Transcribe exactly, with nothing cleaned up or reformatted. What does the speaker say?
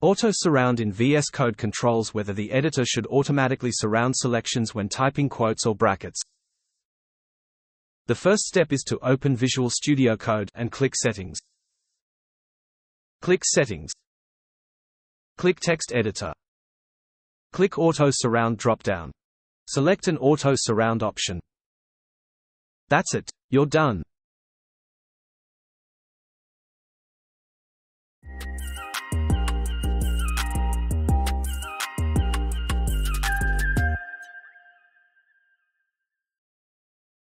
Auto surround in V S Code controls whether the editor should automatically surround selections when typing quotes or brackets. The first step is to open Visual Studio Code and click Settings. Click Settings. Click Text Editor. Click Auto Surround dropdown. Select an Auto Surround option. That's it, you're done.